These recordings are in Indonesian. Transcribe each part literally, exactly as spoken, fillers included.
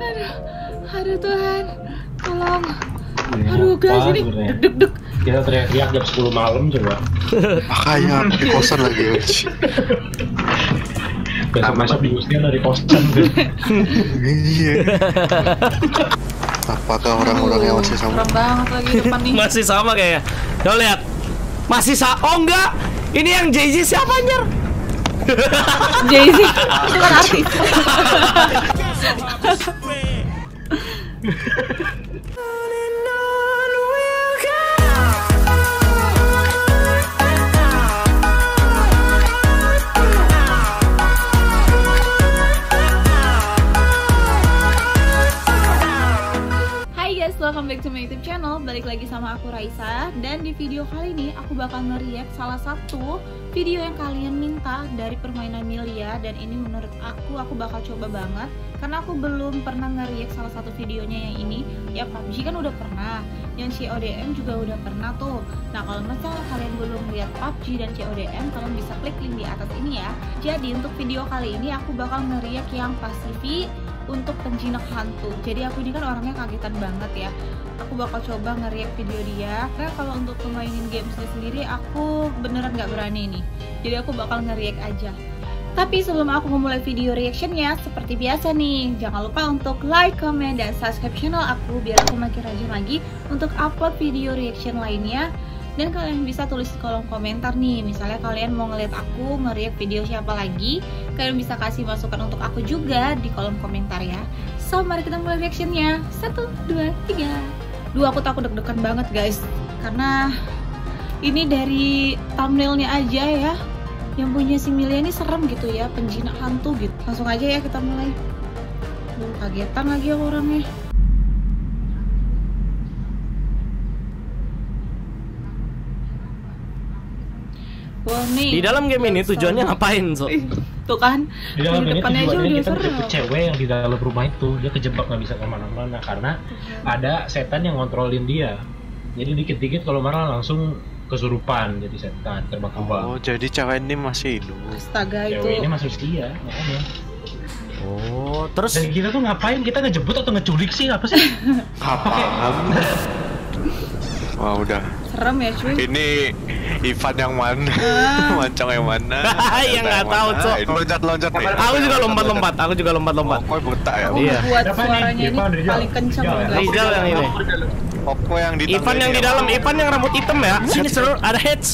Aduh, aduh Tuhan, tolong. Aduh guys, ini deg-deg. Kita teriak-teriak jam sepuluh malam coba. Makanya aku di kosan lagi. Besok-besok diusir dari kosan. Iya. Apakah orang-orang yang masih sama? Serem banget lagi depan nih. Masih sama kayaknya. Lo lihat, masih sa. Oh enggak, ini yang Jay-Z siapa anjir? Jay-Z itu kan artis. Welcome back to my YouTube channel. Balik lagi sama aku Raisa. Dan di video kali ini aku bakal nge-react salah satu video yang kalian minta dari permainan Milyhya. Dan ini menurut aku, aku bakal coba banget karena aku belum pernah nge-react salah satu videonya yang ini. Ya P U B G kan udah pernah, yang C O D M juga udah pernah tuh. Nah kalau misalnya kalian belum lihat P U B G dan C O D M, kalian bisa klik link di atas ini ya. Jadi untuk video kali ini aku bakal nge-react yang P A S T V untuk Penjinak Hantu. Jadi aku ini kan orangnya kagetan banget ya. Aku bakal coba nge-react video dia. Karena kalau untuk pemainin gamesnya sendiri aku beneran gak berani nih. Jadi aku bakal nge-react aja. Tapi sebelum aku memulai video reactionnya, seperti biasa nih, jangan lupa untuk like, comment, dan subscribe channel aku biar aku makin rajin lagi untuk upload video reaction lainnya. Dan kalian bisa tulis di kolom komentar nih, misalnya kalian mau ngeliat aku nge-react video siapa lagi. Kalian bisa kasih masukan untuk aku juga di kolom komentar ya. So, mari kita mulai reaction-nya. Satu, dua, tiga. Duh, aku takut deg-degan banget guys, karena ini dari thumbnailnya aja ya, yang punya si Milyhya ini serem gitu ya, penjinak hantu gitu. Langsung aja ya kita mulai. Duh, kagetan lagi ya orangnya. Warning. Di dalam game ini tujuannya ngapain, so? Tuh kan, di dalam di depannya aja udah serem. Kita cewek yang di dalam rumah itu, dia kejebak nggak bisa kemana-mana karena ada setan yang ngontrolin dia. Jadi dikit-dikit kalau marah langsung kesurupan, jadi setan terbang-terbang. Oh, jadi cewek ini masih hidup. Astaga itu. Cewek ini masih setia, makanya. Oh, terus dan kita tuh ngapain? Kita ngejebut atau ngeculik sih? Apa sih? Apaan? Wah, udah. Serem ya cuy. Ini Ivan yang mana? Ah. Mancang yang mana? Yang nggak tahu tuh. Loncat-loncat nih. Aku juga lompat-lompat. Aku juga lompat-lompat. Pokoknya buta ya. Iya. Buat suaranya ini paling kenceng. Rizal yang ini. Pokoknya yang di Ivan yang di dalam. Ivan yang rambut hitam ya. Sini seru. Ada hedge.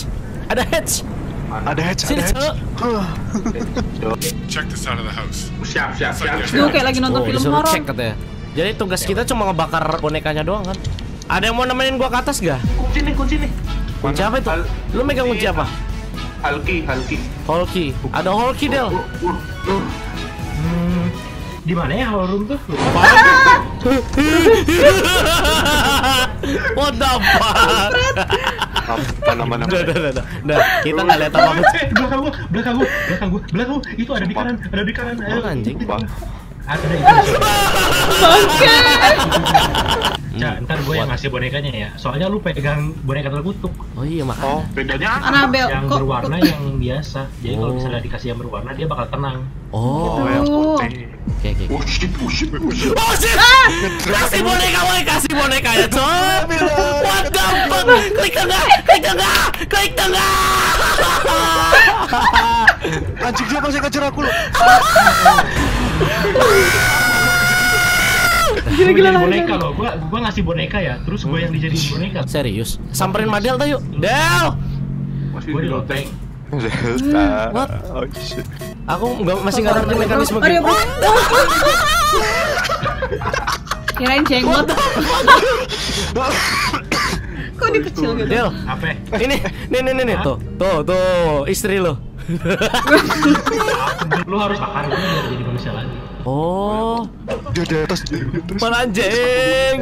Ada hedge. Ada hedge. Sini seru. Check this out of the house. Siap, siap, siap. Duh, kayak lagi nonton film horor. Cek katanya. Jadi tugas kita cuma ngebakar bonekanya doang kan? Ada yang mau nemenin gua ke atas ga? Kunci nih, kunci nih. Kunci apa itu? Lu megang kunci apa? Halki, halki. Halki. Ada halki Del. Hmm. Di mana ya hall room tuh? Lupa. What the fuck? Apa nama-nama? Udah, udah, udah. Udah, kita nggak lihat apa-apa. Belakang gua, belakang gua, belakang gua, belakang gua. Itu ada di kanan, ada di kanan. Anjing, Bang. Ada itu. Bangke. Ya, ntar gue yang ngasih bonekanya ya. Soalnya lu pegang boneka terkutuk. Oh iya makanya. Oh, bedanya Anabel. Yang kok berwarna yang biasa. Jadi oh, kalau misalnya dikasih yang berwarna dia bakal tenang. Oh, yang putih. Oke oke. Oh shit, oh shit, oh shit. Oh shit. Ah! Kasih boneka, woy, kasih boneka ya, coy. What the fuck? Klik tengah, klik tengah, klik tengah. Anjing dia masih kejar aku loh. Gila-gila boneka loh, gua, gua ngasih boneka ya, terus gua yang dijadiin boneka. Serius? Samperin Madel tuh yuk. Del! Gua di loteng. What? Aku masih gak ngerti mekanisme gitu. Kirain jenggot. Kok dia kecil gitu? Del, apa? Ini, nih, nih, nih, tuh. Tuh, tuh, istri lo. Lu harus akar dulu biar jadi manusia lagi. Oh, dia di atas. Mana anjing?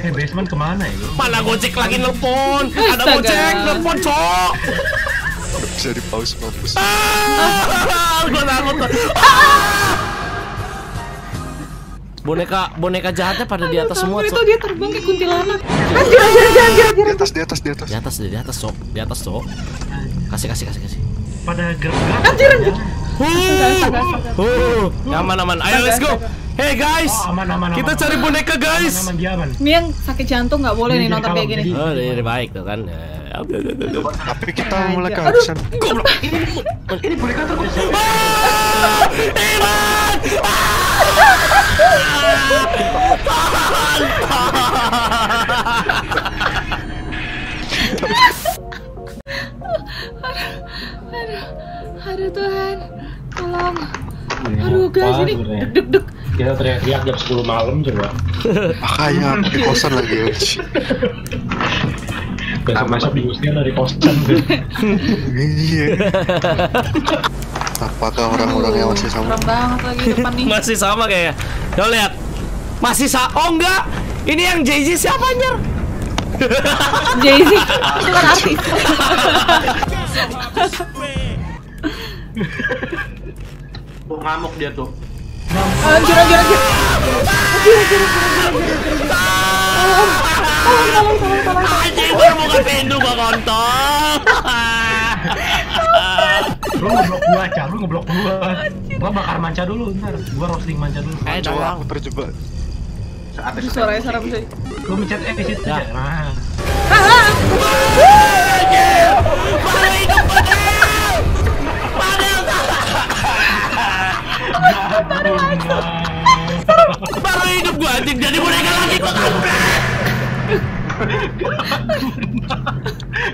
Eh, basement kemana ya? Mana gojek lagi nelpon? Ada gojek nelpon, cok. Bisa di pause mampus. Ah, gua takut. Boneka, boneka jahatnya pada di atas semua. Itu dia terbang kayak kuntilanak. Anjir, anjir, anjir, anjir. Di atas, di atas, di atas. Di atas, di atas, cok. Di atas, cok. Kasih, kasih, kasih, kasih. Pada gergak. Anjir, anjir. Oh, aman-aman. Ayo let's go. Hey guys, oh, aman, aman, kita aman, cari aman. boneka guys. Aman, aman, aman. Ini yang sakit jantung nggak boleh ini nih nonton kayak gini. Oh, ini baik tuh kan. Tapi kita mulai kehabisan. Goblok. Ini ini boneka terus. Ivan! Aduh, aduh Tuhan, tolong. Aduh guys, ini deg-deg. Kita teriak-teriak jam sepuluh malam coba. Makanya aku di kosan lagi. Besok masuk di usir dari kosan. Iya. Apakah orang-orang yang masih sama? Banget lagi depan nih. Masih sama kayaknya. Lo lihat, masih sa. Oh enggak, ini yang Jay-Z siapa anjir? Jay-Z itu kan artis. Tuh ngamuk dia tuh. Anjir anjir anjir. Anjir anjir anjir. Tolong tolong tolong tolong. Anjir gua mau ke pintu gua kontol. Lu ngeblok gua aja, lu ngeblok gua. Gua bakar manca dulu ntar. Gua roasting manca dulu. Eh tolong aku terjebak. Saat itu suaranya serem sih. Gua mencet eh di situ aja. Nah. Anjir. Mari kita baru aja baru hidup gua anjing jadi boneka lagi gua kampret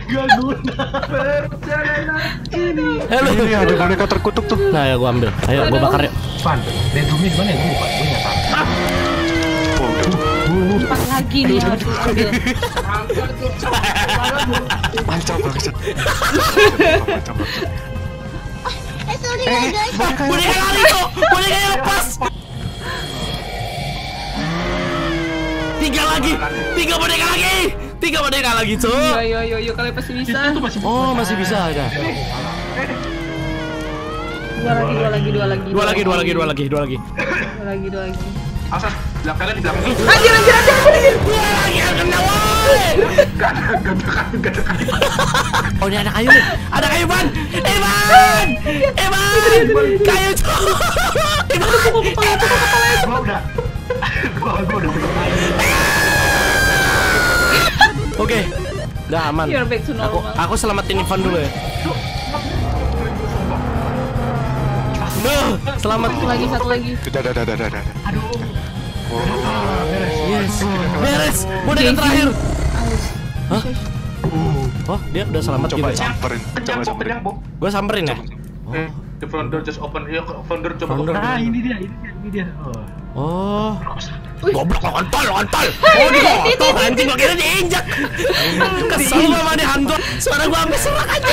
gak guna perjalanan ini. Ini ada boneka terkutuk tuh. Nah ya gua ambil, ayo gua bakar yuk. Fan, bedroomnya dimana ya? Gua lupa, gua nyata pas lagi nih harus ambil mancang mancang mancang sorry eh, guys, boleh lari kok, boleh gak lepas. Tiga lagi, tiga boneka lagi, tiga boneka lagi tuh. Yo yo yo yo, kalian pasti bisa. Oh masih bisa ada. Dua lagi, dua lagi, dua lagi. Dua lagi, dua lagi, dua lagi, dua lagi. Dua lagi, dua lagi. Asal belakangnya di belakang. Anjir anjir anjir anjir. Dua lagi yang kena woi. Gak ada, gak ada, gak ada. Oh ini ada kayu nih, ada kayu Ivan, Ivan, Ivan, kayu tuh, Ivan, pukul kepala, pukul kepala. Gua udah, gua gua udah. Oke, udah aman. Aku aku selamatin Ivan dulu ya. Duh, selamat. Satu lagi, satu lagi. Dah dah dah dah dah. Aduh. Beres, beres. Udah yang terakhir. Hah? Oh, dia udah selamat gitu. Coba samperin. Coba samperin. Gua samperin ya. Oh, the front door just open. Yo, front door coba open. Nah, ini dia, ini dia, ini dia. Oh. Goblok lo kontol, kontol. Oh, ini kontol anjing gua kira diinjak. Kesel sama nih hantu. Suara gua hampir serak aja.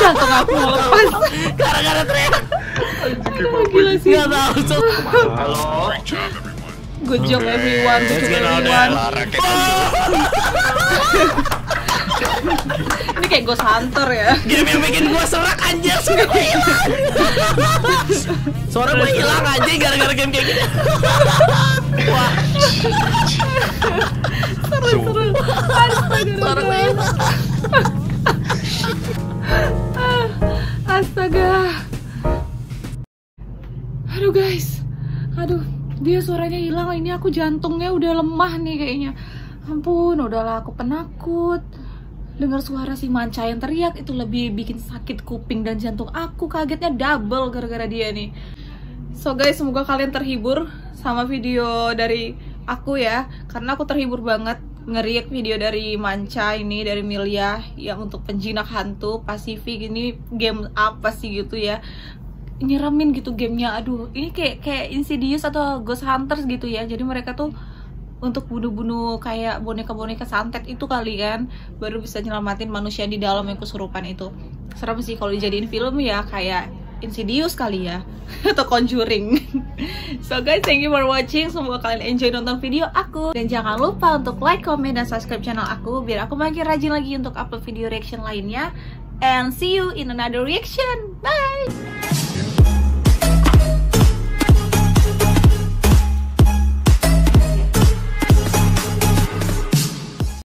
Jantung aku lepas gara-gara teriak. Gila sih. Enggak tahu. Halo. Good job everyone. Good job everyone. Ini kayak Ghost Hunter ya. Game yang bikin gua serak anjir, suara gua hilang. Suara gua hilang anjing gara-gara game kayak gini. Wah. Seru-seru. Suara gua hilang. Astaga. Aduh guys. Aduh, dia suaranya hilang. Ini aku jantungnya udah lemah nih kayaknya. Ampun, udahlah aku penakut. Dengar suara si Manca yang teriak itu lebih bikin sakit kuping dan jantung aku, kagetnya double gara-gara dia nih. So guys, semoga kalian terhibur sama video dari aku ya, karena aku terhibur banget nge-react video dari Manca ini, dari Milyhya yang untuk penjinak hantu Pasifik ini. Game apa sih gitu ya, nyeremin gitu gamenya. Aduh, ini kayak kayak Insidious atau Ghost Hunters gitu ya. Jadi mereka tuh untuk bunuh-bunuh kayak boneka-boneka santet itu kali kan, baru bisa nyelamatin manusia di dalam yang kesurupan itu. Serem sih kalau dijadiin film ya, kayak Insidious kali ya, atau Conjuring. So guys, thank you for watching. Semoga kalian enjoy nonton video aku. Dan jangan lupa untuk like, comment, dan subscribe channel aku, biar aku makin rajin lagi untuk upload video reaction lainnya. And see you in another reaction. Bye!